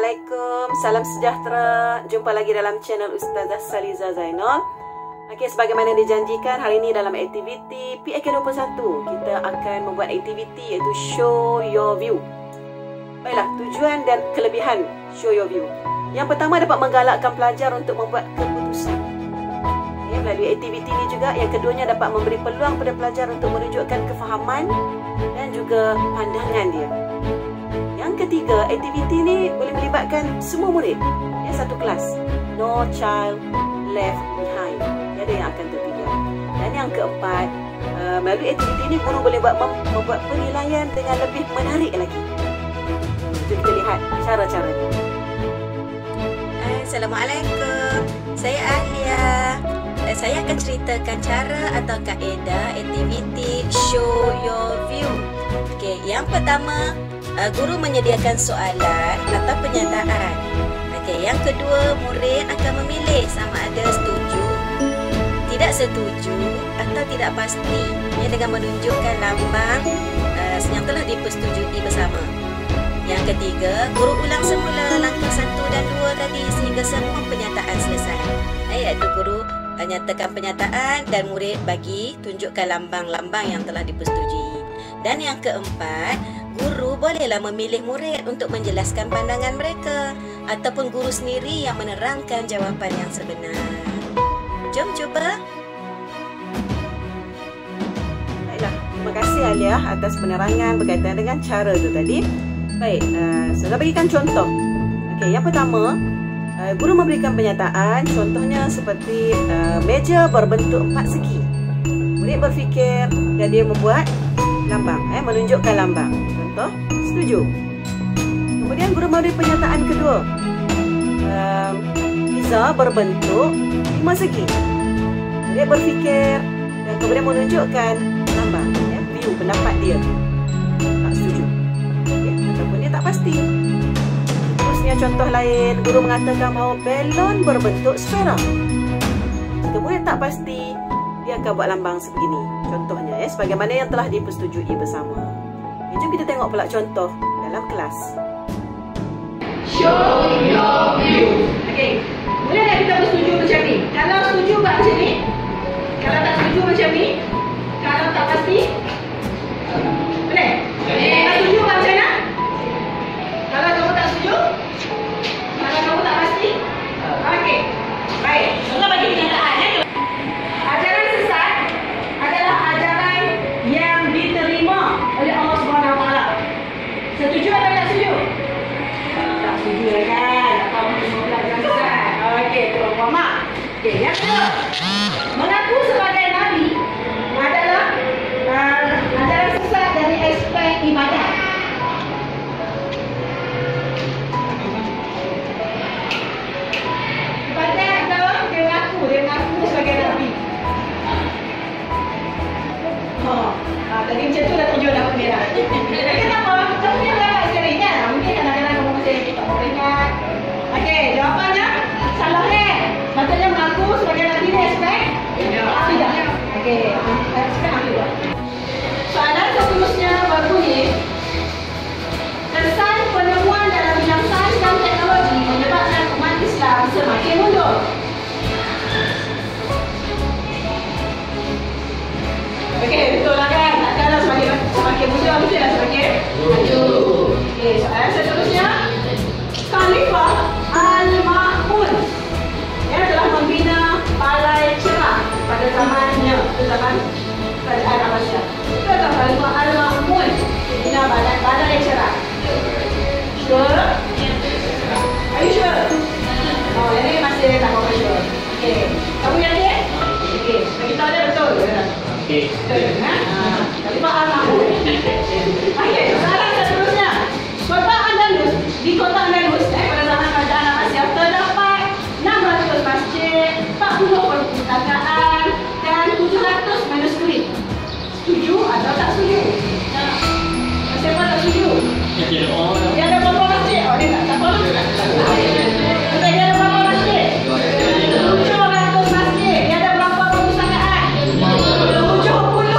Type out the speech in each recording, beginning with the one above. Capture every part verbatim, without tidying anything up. Assalamualaikum, salam sejahtera. Jumpa lagi dalam channel Ustazah Saliza Zainol. Okey, sebagaimana dijanjikan, hari ini dalam aktiviti P A K dua puluh satu kita akan membuat aktiviti iaitu show your view. Baiklah, tujuan dan kelebihan show your view. Yang pertama, dapat menggalakkan pelajar untuk membuat keputusan. Okay, melalui aktiviti ini juga, yang keduanya dapat memberi peluang kepada pelajar untuk menunjukkan kefahaman dan juga pandangan dia. Yang ketiga, aktiviti ini boleh melibatkan semua murid, ya, satu kelas. No child left behind. Tiada yang akan tertinggal. Dan yang keempat, uh, melalui aktiviti ini guru boleh buat membuat penilaian dengan lebih menarik lagi. Jadi kita lihat cara-caranya. Assalamualaikum. Saya Ahliya. Saya akan ceritakan cara atau kaedah aktiviti show your view. Okey, yang pertama, guru menyediakan soalan atau pernyataan. Okey, yang kedua, murid akan memilih sama ada setuju, tidak setuju atau tidak pasti dengan menunjukkan lambang uh, yang telah dipersetujui bersama. Yang ketiga, guru ulang semula langkah satu dan dua tadi sehingga semua pernyataan selesai. Iaitu guru uh, nyatakan pernyataan dan murid bagi tunjukkan lambang-lambang yang telah dipersetujui. Dan yang keempat, guru bolehlah memilih murid untuk menjelaskan pandangan mereka ataupun guru sendiri yang menerangkan jawapan yang sebenar. Jom cuba. Baiklah, terima kasih Ahliya atas penerangan berkaitan dengan cara itu tadi. Baik, uh, saya berikan contoh. Okey, yang pertama, uh, guru memberikan pernyataan, contohnya seperti uh, meja berbentuk empat segi. Murid berfikir dan dia membuat lambang, eh, menunjukkan lambang. Contoh, setuju. Kemudian guru memberi pernyataan kedua, um, pizza berbentuk lima segi. Dia berfikir dan kemudian menunjukkan lambang, ya, view, pendapat dia. Tak setuju, okay, ataupun dia tak pasti. Terusnya contoh lain, guru mengatakan bahawa belon berbentuk sfera. Jika murid tak pasti, dia akan buat lambang sebegini. Contohnya, ya, sebagaimana yang telah dipersetujui bersama. Okay, jom kita tengok pula contoh dalam kelas. Show your view. Okey, boleh tak kita bersetuju macam ni? Kalau setuju buat macam ni. Kalau tak setuju macam ni. Kalau tak pasti. Boleh? Boleh. Kalau setuju buat macam mana? Kalau kamu tak setuju. Kalau kamu tak pasti. Okey, baik. Semua bagi kenyataan, ya. Ajaran sesat adalah ajaran yang diterima oleh Allah subhanahu wa taala. Setuju atau tak setuju? Tak setuju lah kan? Tak tahu semua belajar sesat. Okey, tuan Muhammad. Okey, yang kedua, mengaku sebagai Nabi adalah uh, ajaran sesat dari aspek ibadah. Ibadah adalah dia mengaku, dia mengaku sebagai Nabi. Oh, ah, tadi macam tu dah tujuh lampu merah. Kenapa? Kita punya banyak sekali kan? Mungkin kadang-kadang kamu macam kita tak boleh ingat. Okey, jawapannya salah kan? Maksudnya mengaku sebagai Nabi ni aspek? Ya. Tidak. Okey, aspek aku buat. Soalan seterusnya berbunyi, kesan penemuan dalam bidang sains dan teknologi menyebabkan umat Islam semakin mundur. Okey, betul lah kan? Takkanlah semakin, semakin muda, mestilah semakin maju. Okey, soalan seterusnya. Khalifah Al-Ma'mun, yang telah membina Balai Cerah pada zamannya, pada zaman kerajaan Abbasiyah. Betul tak Khalifah Al-Ma'mun membina Balai Cerah? Sure? Are you sure? Oh, ini masih tak apa-apa sure. Okey, kamu yakin? Okey, bagi tahu dia betul ke? Okey. Tapi maaf aku. Okey, soalan seterusnya. Kota Andalus, di kota Andalus eh, pada zaman kerajaan Abbasiyah terdapat enam ratus masjid, empat puluh perpustakaan dan tujuh ratus manuskrip. Setuju atau tak setuju? Tak. Siapa tak setuju? Dia ada berapa masjid? Oh, dia tak tak boleh. Dia ada berapa masjid? tujuh ratus masjid. Dia ada berapa perpustakaan? tujuh puluh.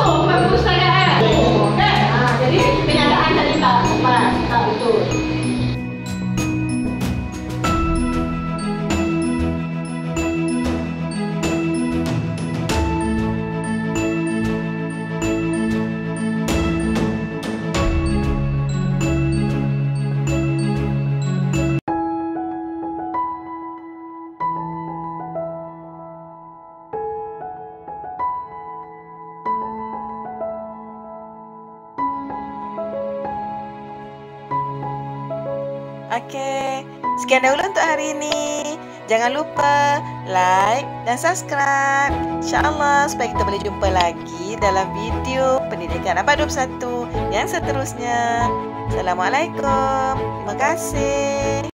Oke, sekian dahulu untuk hari ini. Jangan lupa like dan subscribe, insya Allah, supaya kita boleh jumpa lagi dalam video pendidikan A P A dua puluh satu yang seterusnya. Assalamualaikum, terima kasih.